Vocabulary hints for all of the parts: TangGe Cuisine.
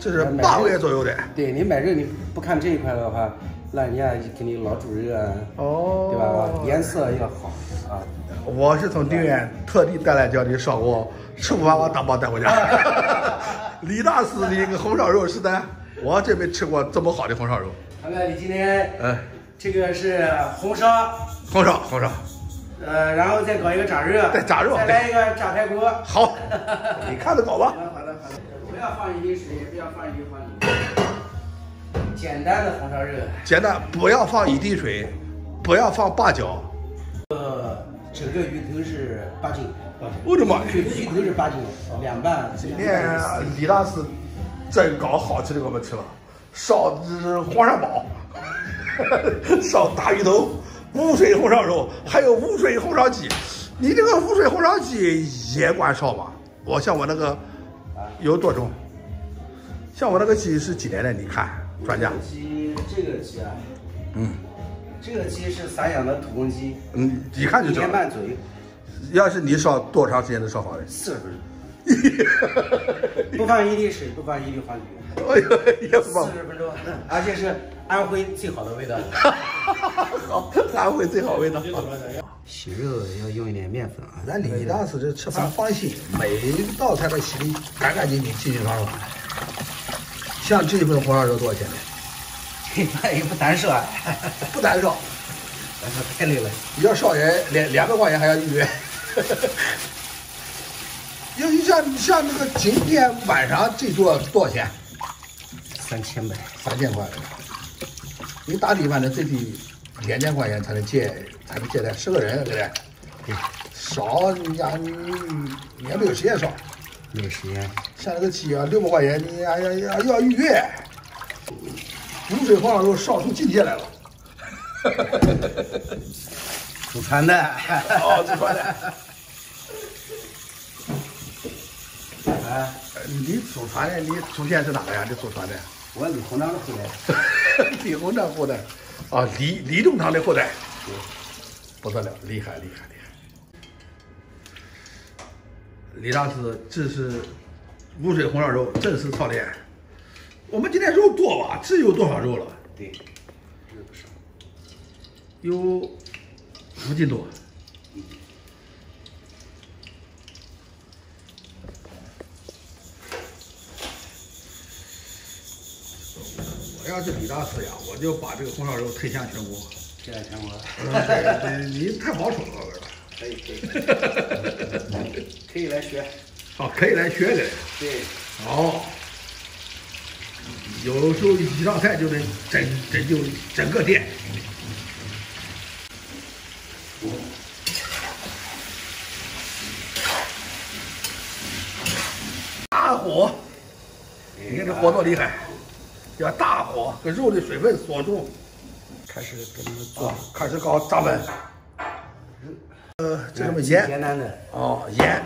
这是8个月左右的。对，你买肉你不看这一块的话，那人家肯定老煮肉啊，哦，对吧？颜色要好啊。我是从定远特地带来家里烧锅，吃不完我打包带回家。李大师的一个红烧肉是的，我这没吃过这么好的红烧肉。唐哥，你今天这个是红烧。然后再搞一个炸肉，再来一个炸排骨。好，你看着搞吧。好的，不要放一滴水，也不要放一滴黄酒，简单的红烧肉。简单，不要放一滴水，不要放八角。整个鱼头是8斤。我的妈呀！鱼头是8斤，2瓣。今天李大师真搞好吃的给我们吃了，烧黄鳝煲，烧大鱼头。无水红烧肉，还有无水红烧鸡，你这个无水红烧鸡也管烧吗？我像我那个有多重，像我那个鸡是几年的？你看专家，这个鸡啊，这个鸡是散养的土公鸡，一看就知道1年半左右。要是你烧多长时间的烧好的？40分钟，不放一滴水，不放一滴黄酒，哎呦，也不放40分钟，而且是安徽最好的味道。好，安徽最好味道。洗肉要用一点面粉啊，咱李大师这吃饭放心，每一道菜都洗得干净、清清爽爽。像这一份红烧肉多少钱呢？这饭也不难烧啊，不难烧，但是太累了。你要烧人，200块钱还要一元。因为像那个今天晚上这桌多少钱？3000吧，3000块。你打底反正最低2000块钱才能借贷，10个人对不对？对，少你也没有时间少，没有时间。像这个鸡啊，600块钱你要预约，无水红烧肉烧出境界来了。祖传的，祖传的。啊，你祖传的，你祖先是哪个呀？你祖传的？我李鸿章的后代，李鸿章后代，啊，李仲堂的后代，不得了，厉害！李大师，这是无水红烧肉，正式操练。我们今天肉多吧？这有多少肉了？对，肉不少，有5斤多。要是李大师呀，我就把这个红烧肉推向全国。推向全国？你太保守了，哥。可以，可以来学。好，可以来学的。对。好。有时候一道菜就能拯救整个店。大火，你看这火多厉害！要大火和肉的水分锁住，开始给他们做，开始搞炸粉。这么盐，简单的哦，盐。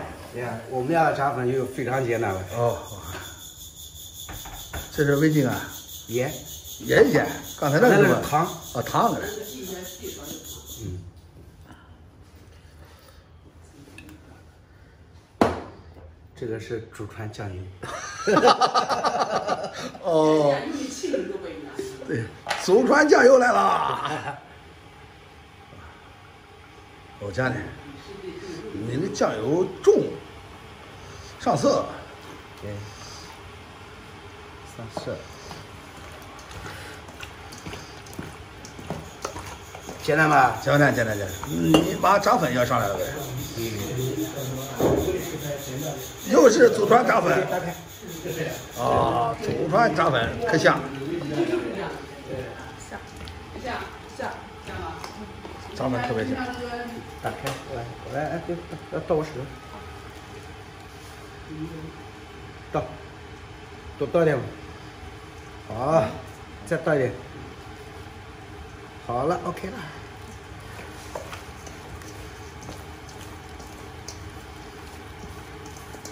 我们家的炸粉就非常简单了。哦，这是味精啊，盐。刚才那个是糖啊，糖。这个是祖传酱油。哦，对，祖传酱油来了。我家里，你那酱油重，上色。对，上色。简单吧？简单。你把炸粉要上来了呗。又是祖传炸粉。啊，祖传炸粉可香。香吗？炸粉特别香。打开，来，别倒我手上。多倒点吧。好，再倒一点。好了 ，OK 了。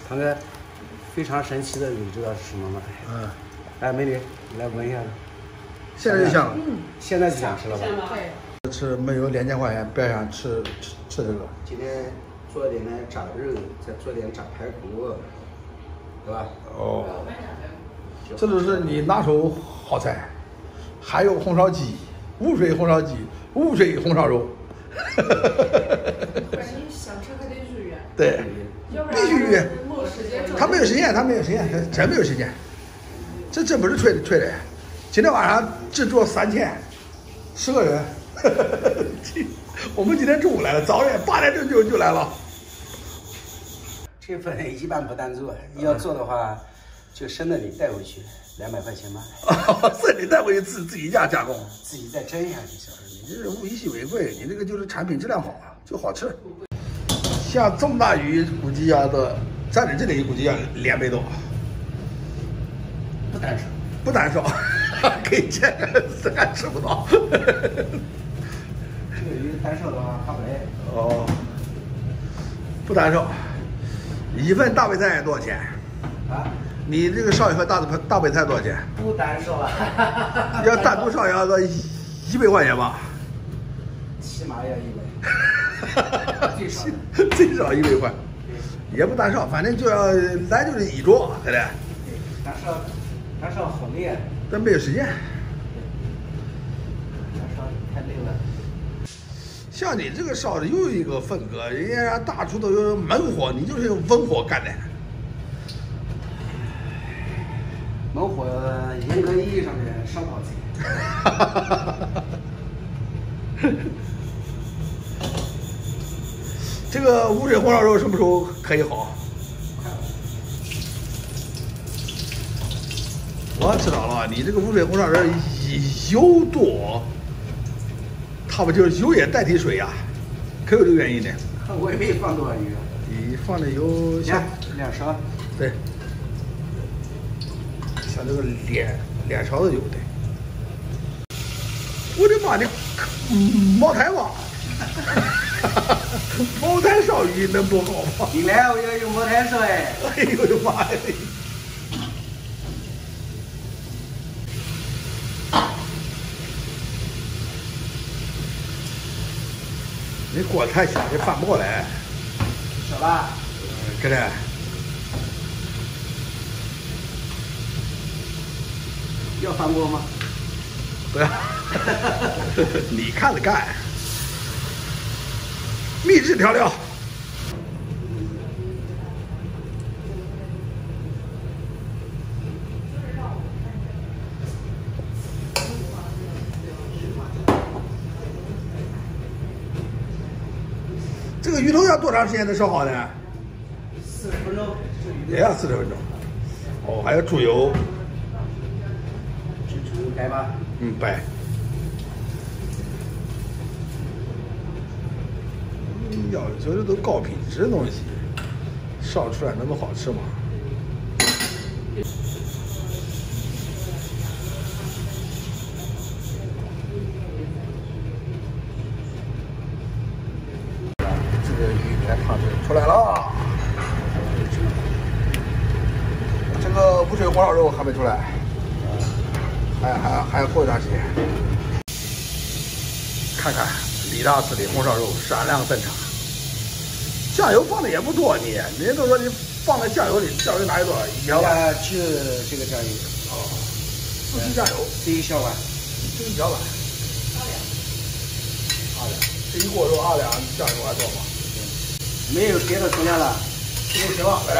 唐哥，非常神奇的，你知道是什么吗？哎，美女，你来闻一下。现在就香了。现在就想吃了吧？吃没有2000块钱，别想吃这个。今天做点炸肉，再做点炸排骨，对吧？哦。这就是你拿手好菜。还有红烧鸡，无水红烧鸡，无水红烧肉。哈哈哈哈想吃还得预约。对，必须预约。他没有时间，真没有时间。这不是吹的。今天晚上只住3000，10个人。哈哈哈哈我们今天中午来了，早上8点钟就来了。这份一般不单做，你要做的话，就生的你带回去，200块钱吧。这你带回去自己家加工，自己再蒸一下就行。你这是物以稀为贵，你这个就是产品质量好啊，就好吃。下这么大雨，估计要的，在你这里估计要200多。不难受，不难受，可以见，虽然吃不到。这个鱼单瘦的话，发白。哦，不难受。一份大白菜多少钱？啊，你这个烧一份大白菜多少钱？不单烧啊，要单独烧要个100块钱吧，起码要100，最少最少100块，也不单烧，反正就要咱就是一桌，对不对？单烧好累啊，但没有时间，单烧太累了。像你这个烧的又一个风格，人家大厨都有猛火，你就是用文火干的。猛火，严格意义上的烧烤菜。这个无水红烧肉什么时候可以好？我知道了，你这个无水红烧肉油多。它不就是油也代替水呀、啊？可有这个原因的。我也没放多少油。你放的油2勺。对。像这个2勺的油的。我的妈的，茅台吧！茅台烧鱼能不好吗？你来我要用茅台烧哎！哎呦我的妈呀！你锅太小，这翻不过来。小吧？搁这。要翻锅吗？不要。你看着干。秘制调料。这个鱼头要多长时间能烧好呢？40分钟，也要40分钟。哦，还有猪油，这猪油白吧？嗯，白。要求这都高品质的东西，烧出来能不好吃吗？出来了，这个无水红烧肉还没出来，还要过一段时间。看看李大师的红烧肉闪亮登场，酱油放的也不多，人家都说你放在酱油里，酱油哪有多少？1小碗，就这个酱油哦，4滴酱油，这1小碗，这1小碗，2两，这一锅肉2两酱油还多吗？没有别的佐料了，入手吧，来了。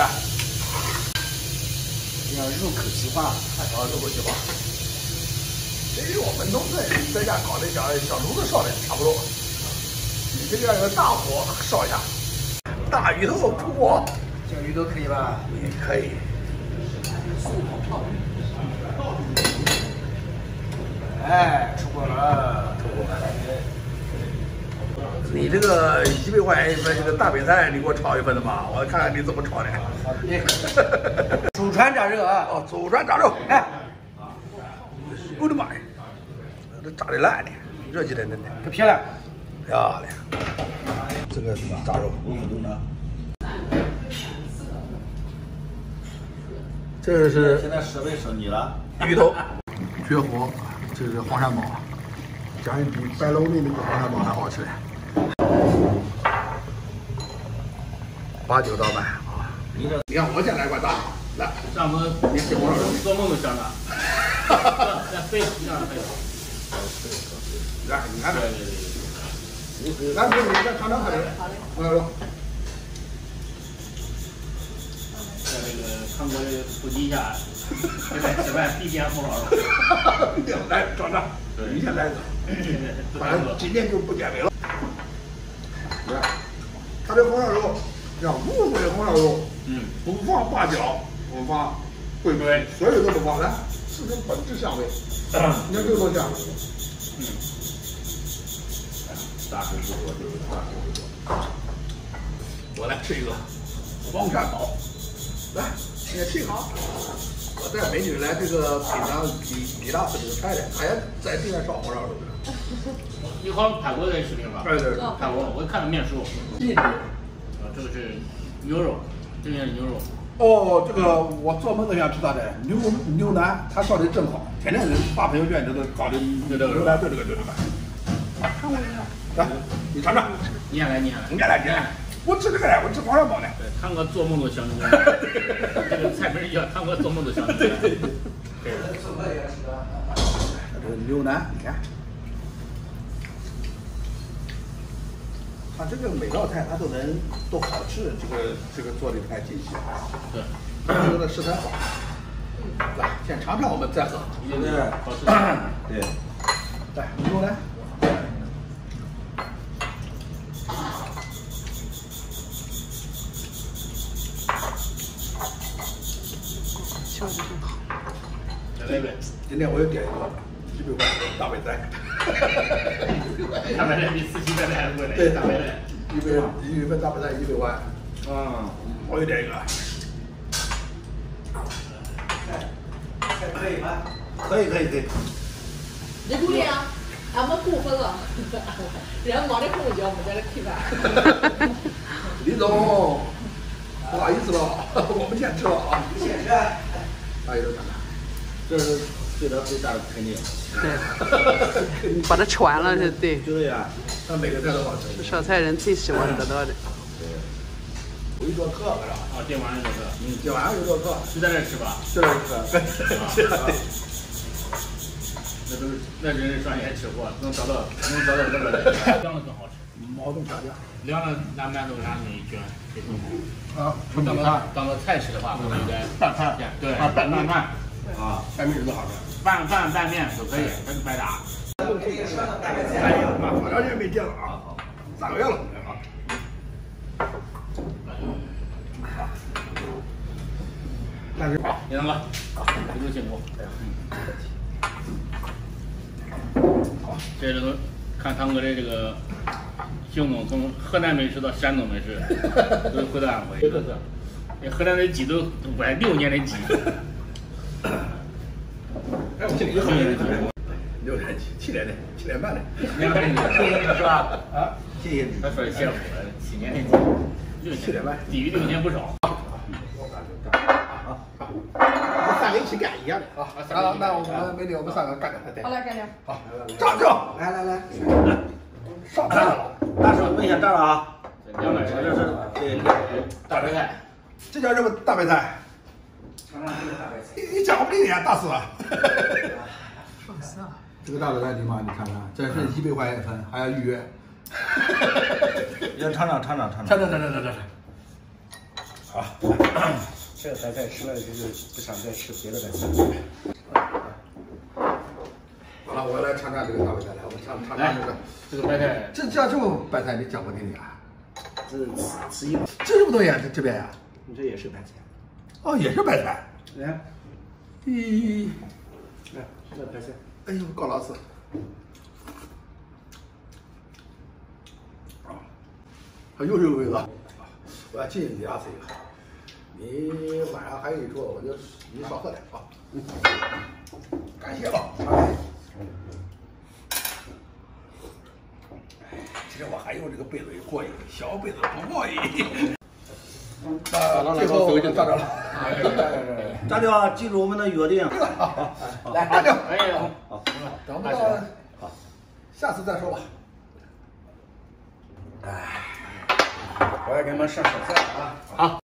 要入口即化，啊，入口即化。这与我们农村在家搞的小炉子烧的差不多。你这个要有大火烧一下，大鱼头出锅。这鱼头可以吧？也可以。哎，出锅了，出锅了。你这个100块钱一份，这个大白菜你给我炒一份的吧，我看看你怎么炒的。祖传炸肉啊！哦，祖传炸肉。哎，我的妈呀，这炸的烂的，热气腾腾的，可漂亮，漂亮。这个是炸肉，这是现在设备是你了，鱼头，绝活，这是黄鳝煲。讲一比白楼那个黄鳝煲还好吃嘞，8、9道板啊！你看我先来罐大。来，让我们做梦都想到。对，这样可以。来，你看这，来，你再尝尝看这个。好嘞。在这个韩国普及一下，此外必见红烧肉。来，尝尝。你先来一个。反正今天就不减肥了。来，他这红烧肉，像无骨的红烧肉。 嗯，不放八角，我们放桂根，所有都不放，来，是跟本质相违。你看这多香！嗯，大师傅说就是大师傅说。我来吃一个黄鳝煲，来，你也吃一口。我带美女来这个品尝几大份这个菜的，还在地上烧红烧肉呢。你好，泰国的视频吧？对对对，泰国，我看着面熟。印度，这个是牛肉。 这也是牛肉哦，这个我做梦都想吃它的牛腩，它烧的正好。天天人发朋友圈都搞的牛腩炖这个炖这个。看我一下，来，你尝尝。你先来，你先来，你先来，你先来。我吃这个来，我吃黄鳝煲来。对，韩国做梦都想这个。这个菜名叫韩国做梦都想这个。对对对。这个牛腩，你看，它这个每道菜它都能。 都好吃，这个做的太精细了。对，这个食材好。来，先尝尝，我们再喝。对对，好吃。对，来，你过来。就是这个。再来一杯。今天我又点一个100块大白菜。大白菜比四喜白菜还贵嘞。对，大白菜。 一份大白菜100块，嗯，我也点一个。可以吗？可以。你姑娘，俺们过分了，人忙得够久，我们在这吃饭。李总，不好意思了，我们先吃了啊。你先吃。大爷都看看，这是对咱最大的肯定。对，把它吃完了是对。就这样。 那每个菜都好吃，烧菜人最喜欢得到的。对，我一做客是吧？啊，今晚上做客，嗯，今晚上就做客，就在这吃吧，就在这吃。那都是那真是上年吃货，能找到这个的，凉的更好吃。毛豆沙酱，凉的拿馒头拿米卷，啊，当个菜吃的话，我们应该拌饭，对，拌饭，啊，拌面多好吃，拌饭拌面都可以，这是白搭。 哎呀妈，好长时间没见了啊，3个月了啊。但是，你能吧？非常辛苦。好，这都看堂哥这个邢总从河南美食到山东美食，都回到安徽，这河南的鸡都晚6年的鸡。哎，我这里有好多。 6点起，7点的，7点半的，7点半的，是吧？啊，谢谢你。他说谢我了，7年的，6、7点半，低于6年不少。我3个一起干一样的啊。那我们3个干掉。好来干掉。好，站住！来，上菜了。大师，问一下站了啊。这是大白菜，这叫什么大白菜？尝尝这个大白菜。你讲不定呀，大师。放肆啊！ 这个大白菜你妈，你看看，这是100块1份，还要预约。要尝尝。好，这个白菜吃了就是不想再吃别的白菜。好了，我来尝尝这个大白菜，来，我尝尝这个白菜。这叫什么白菜？你讲我听听啊。这是紫叶。这什么东西啊？这边呀？你这也是白菜。哦，也是白菜。来，咦，来，这白菜。 哎呦，高老师！啊，它又是个味道。我要敬你大师一个。你晚上还有一桌，我就你少喝点啊。感谢了。其实我还用这个杯子过瘾，小杯子不过瘾。那最后就到这了。 大家记住我们的约定。来，大家，哎呀，好，等不到，好，下次再说吧。哎，我要给你们上手菜啊！好。